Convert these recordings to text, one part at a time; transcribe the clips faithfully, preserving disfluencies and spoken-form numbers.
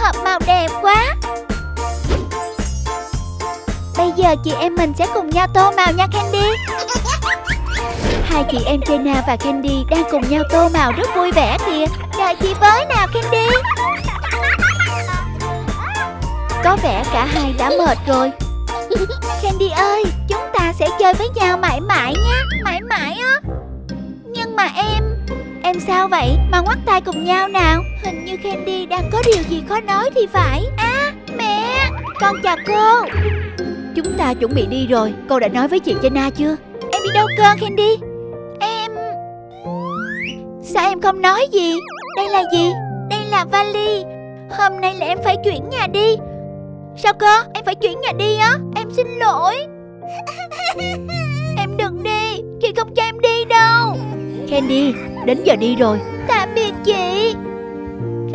hộp màu đẹp quá. Bây giờ chị em mình sẽ cùng nhau tô màu nha Candy. Hai chị em Jenna và Candy đang cùng nhau tô màu rất vui vẻ kìa. Đợi chị với nào Candy. Có vẻ cả hai đã mệt rồi. Candy ơi, chúng ta sẽ chơi với nhau mãi mãi nha. Mãi mãi á. Nhưng mà em... Em sao vậy? Mà ngoắt tay cùng nhau nào. Hình như Candy đang có điều gì khó nói thì phải. À, mẹ. Con chào cô. Chúng ta chuẩn bị đi rồi. Cô đã nói với chị Jenna chưa? Em đi đâu cơ Candy? Em... Sao em không nói gì? Đây là gì? Đây là vali. Hôm nay là em phải chuyển nhà đi. Sao cơ? Em phải chuyển nhà đi á? Em xin lỗi. Em đừng đi. Chị không cho em đi đâu. Candy, đến giờ đi rồi. Tạm biệt chị.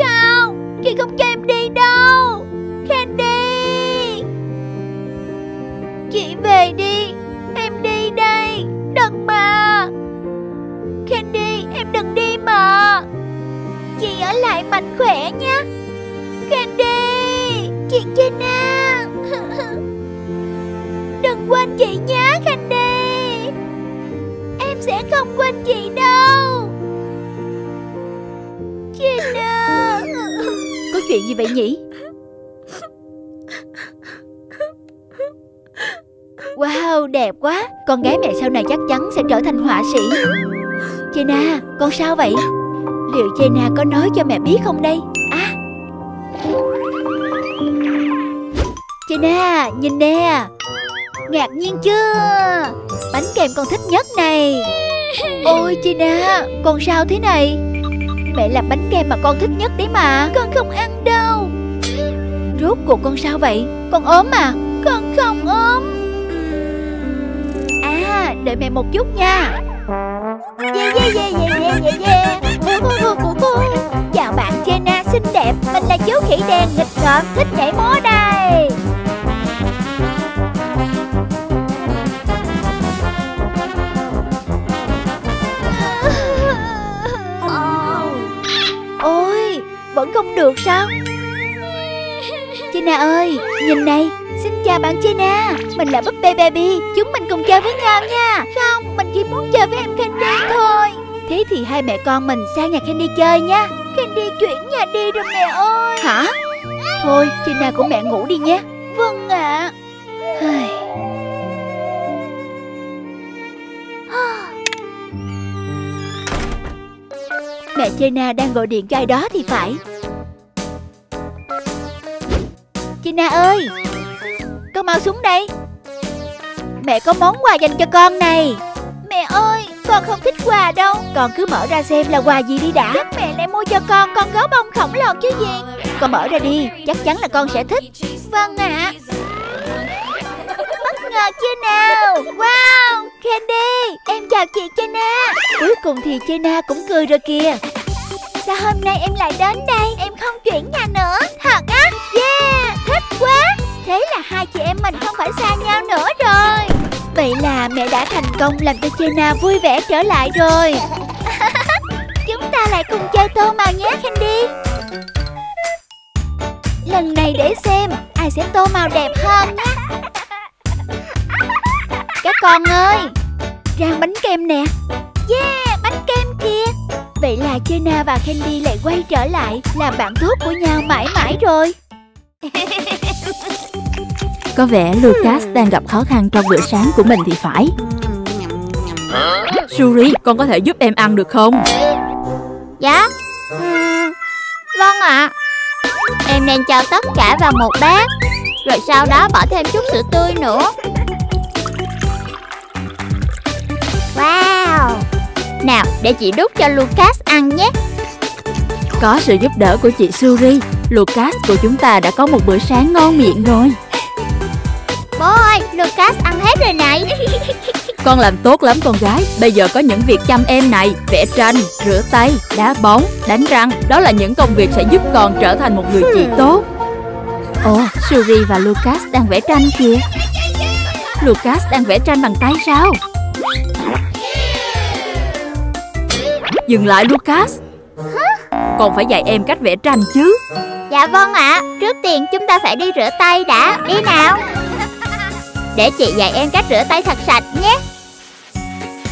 Không, chị không cho em đi đâu. Candy, chị về đi. Em đi đây. Đừng mà. Candy, em đừng đi mà. Chị ở lại mạnh khỏe nha. Candy, chị Jenna. Đừng quên chị nhé Candy. Em sẽ không quên chị đâu. Jenna. Có chuyện gì vậy nhỉ? Wow, đẹp quá. Con gái mẹ sau này chắc chắn sẽ trở thành họa sĩ. Jenna, con sao vậy? Liệu Jenna có nói cho mẹ biết không đây? À, Jenna, nhìn nè. Ngạc nhiên chưa? Bánh kem con thích nhất này. Ôi Jenna, con sao thế này? Mẹ làm bánh kem mà con thích nhất đấy mà. Con không ăn đâu. Rốt cuộc con sao vậy? Con ốm à? Con không ốm. À, đợi mẹ một chút nha. Yeah, yeah, yeah, yeah, yeah, yeah. Chào bạn Jenna xinh đẹp. Mình là chú khỉ đen nghịch ngợm, thích nhảy múa đây. Ôi, vẫn không được sao? Jenna ơi, nhìn này. Xin chào bạn Jenna. Mình là búp bê baby. Chúng mình cùng chơi với nhau nha. Không, mình chỉ muốn chơi với em Candy thôi. Thế thì hai mẹ con mình sang nhà Candy chơi nha. Candy chuyển nhà đi rồi mẹ ơi. Hả? Thôi, Jenna của mẹ ngủ đi nhé. Vâng ạ. à. Mẹ Jenna đang gọi điện cho ai đó thì phải. Jenna ơi, con mau xuống đây. Mẹ có món quà dành cho con này. Mẹ ơi, con không thích quà đâu. Con cứ mở ra xem là quà gì đi đã. Chắc mẹ lại mua cho con con gấu bông khổng lồ chứ gì. Con mở ra đi, chắc chắn là con sẽ thích. Vâng ạ. Bất ngờ chưa nào? Wow, Candy, em chào chị Jenna. Cuối cùng thì Jenna cũng cười rồi kìa. Sao hôm nay em lại đến đây? Em không chuyển nhà nữa. Thật á? Yeah, thích quá. Thế là hai chị em mình không phải xa nhau nữa rồi. Vậy là mẹ đã thành công làm cho Jenna vui vẻ trở lại rồi. Chúng ta lại cùng chơi tô màu nhé Candy. Lần này để xem ai sẽ tô màu đẹp hơn nhé. Các con ơi, rang bánh kem nè. Yeah, bánh kem kìa. Vậy là Jenna và Candy lại quay trở lại làm bạn tốt của nhau mãi mãi rồi. Có vẻ Lucas đang gặp khó khăn trong bữa sáng của mình thì phải. Suri, con có thể giúp em ăn được không? Dạ. Ừ, vâng ạ. Em nên cho tất cả vào một bát, rồi sau đó bỏ thêm chút sữa tươi nữa. Wow. Nào, để chị đút cho Lucas ăn nhé. Có sự giúp đỡ của chị Suri, Lucas của chúng ta đã có một bữa sáng ngon miệng rồi. Bố ơi, Lucas ăn hết rồi này. Con làm tốt lắm con gái. Bây giờ có những việc chăm em này. Vẽ tranh, rửa tay, đá bóng, đánh răng. Đó là những công việc sẽ giúp con trở thành một người chị tốt. Ồ, oh, Suri và Lucas đang vẽ tranh kìa. Lucas đang vẽ tranh bằng tay sao? Dừng lại Lucas. Còn phải dạy em cách vẽ tranh chứ. Dạ vâng ạ. à. Trước tiên chúng ta phải đi rửa tay đã. Đi nào. Để chị dạy em cách rửa tay thật sạch nhé.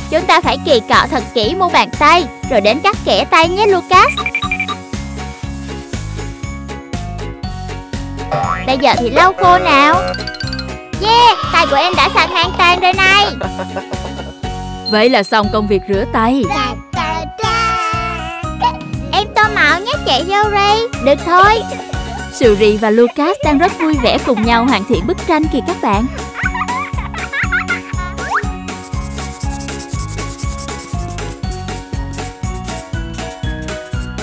Chúng ta phải kỳ cọ thật kỹ mu bàn tay, rồi đến các kẽ tay nhé Lucas. Bây giờ thì lau khô nào. Yeah, tay của em đã sạch hoàn toàn rồi này. Vậy là xong công việc rửa tay. Em tô màu nhé chị Yuri. Được thôi. Suri và Lucas đang rất vui vẻ cùng nhau hoàn thiện bức tranh kìa các bạn.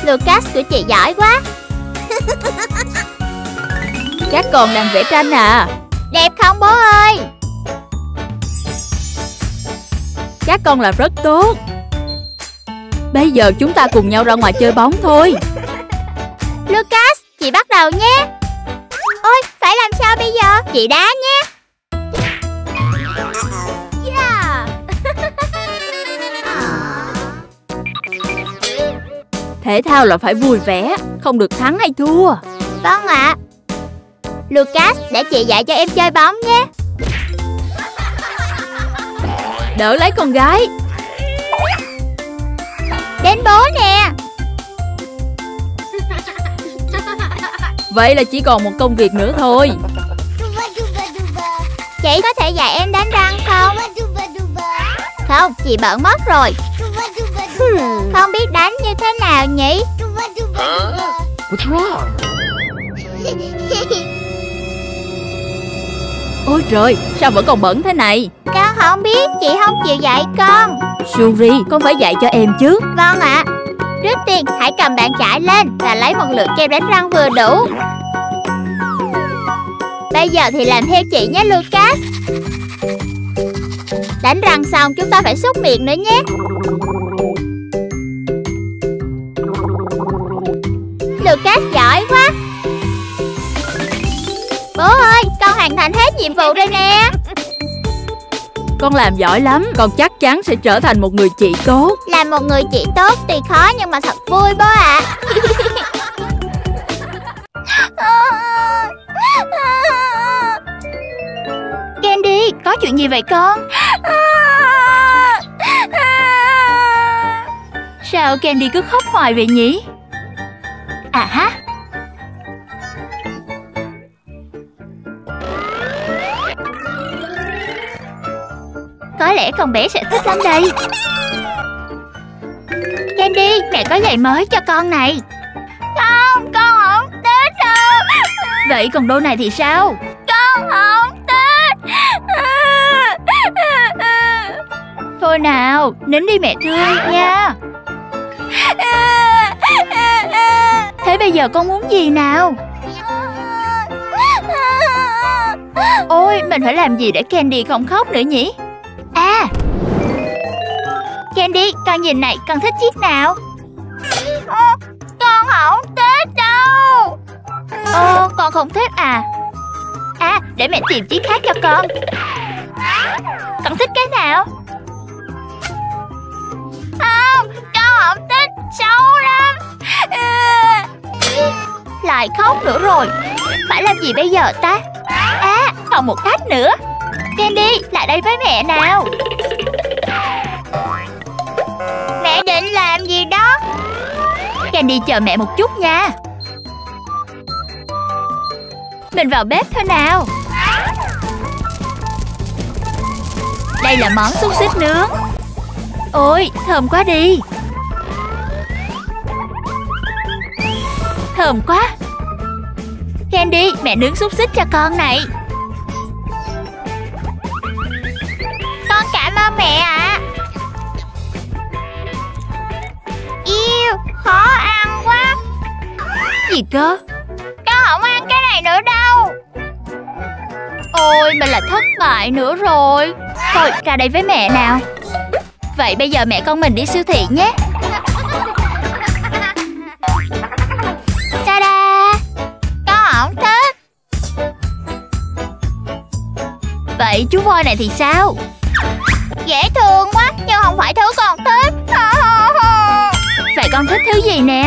Lucas của chị giỏi quá. Các con đang vẽ tranh à? Đẹp không bố ơi? Các con làm rất tốt. Bây giờ chúng ta cùng nhau ra ngoài chơi bóng thôi. Lucas, chị bắt đầu nhé. Ôi, phải làm sao bây giờ? Chị đá nhé. Yeah. Thể thao là phải vui vẻ, không được thắng hay thua. Vâng ạ. Lucas, để chị dạy cho em chơi bóng nhé. Đỡ lấy con gái. Đến bố nè. Vậy là chỉ còn một công việc nữa thôi. Chị có thể dạy em đánh răng không? Không, chị bận mất rồi. Không biết đánh như thế nào nhỉ? Ôi trời, sao vẫn còn bẩn thế này? Con không biết, chị không chịu dạy con. Suri, con phải dạy cho em chứ. Vâng ạ. à. Trước tiên, hãy cầm bàn chải lên và lấy một lượng kem đánh răng vừa đủ. Bây giờ thì làm theo chị nhé Lucas. Đánh răng xong chúng ta phải súc miệng nữa nhé. Lucas giỏi quá. Bố ơi, con hoàn thành hết nhiệm vụ đây nè. Con làm giỏi lắm, con chắc chắn sẽ trở thành một người chị tốt. Làm một người chị tốt tuy khó nhưng mà thật vui bố ạ. à. Candy, có chuyện gì vậy con? Sao Candy cứ khóc hoài vậy nhỉ? À ha. Có lẽ con bé sẽ thích lắm đây. Candy, mẹ có giày mới cho con này. Không, con không thích đâu. Vậy còn đôi này thì sao? Con không thích. Thôi nào, nín đi mẹ thương nha. Thế bây giờ con muốn gì nào? Ôi, mình phải làm gì để Candy không khóc nữa nhỉ? À, Candy, con nhìn này, con thích chiếc nào? Ô, con không thích đâu. Ô, con không thích à? À, để mẹ tìm chiếc khác cho con. Con thích cái nào? Không, con không thích, xấu lắm. Lại khóc nữa rồi. Phải làm gì bây giờ ta? À, còn một cách nữa. Candy, lại đây với mẹ nào. Mẹ định làm gì đó? Candy chờ mẹ một chút nha. Mình vào bếp thôi nào. Đây là món xúc xích nướng. Ôi, thơm quá đi. Thơm quá. Candy, mẹ nướng xúc xích cho con này. Con cảm ơn mẹ ạ. Yêu, khó ăn quá. Gì cơ? Con không ăn cái này nữa đâu. Ôi, mình là thất bại nữa rồi. Thôi, ra đây với mẹ nào. Vậy bây giờ mẹ con mình đi siêu thị nhé. Ta-da! Con không thích. Vậy chú voi này thì sao? Dễ thương quá, nhưng không phải thứ con thích. Vậy con thích thứ gì nè?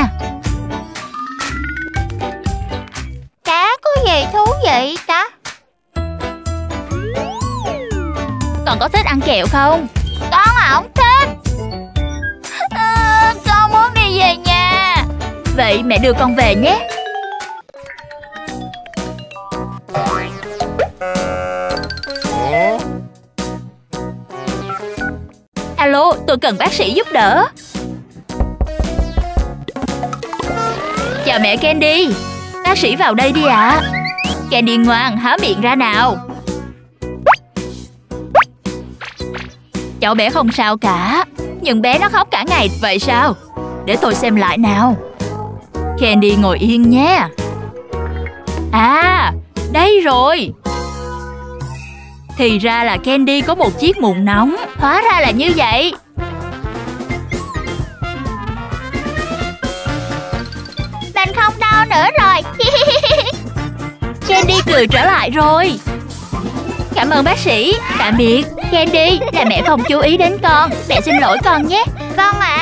Con có thích ăn kẹo không? Con không thích. À, con muốn đi về nhà. Vậy mẹ đưa con về nhé. Alo, tôi cần bác sĩ giúp đỡ. Chào mẹ Candy. Bác sĩ vào đây đi ạ. À. Candy ngoan, há miệng ra nào. Cháu bé không sao cả. Nhưng bé nó khóc cả ngày, vậy sao? Để tôi xem lại nào. Candy ngồi yên nhé. À, đây rồi. Thì ra là Candy có một chiếc mụn nóng. Hóa ra là như vậy. Mình không đau nữa rồi. Candy cười trở lại rồi. Cảm ơn bác sĩ. Tạm biệt. Candy, là mẹ không chú ý đến con. Mẹ xin lỗi con nhé. Con ạ.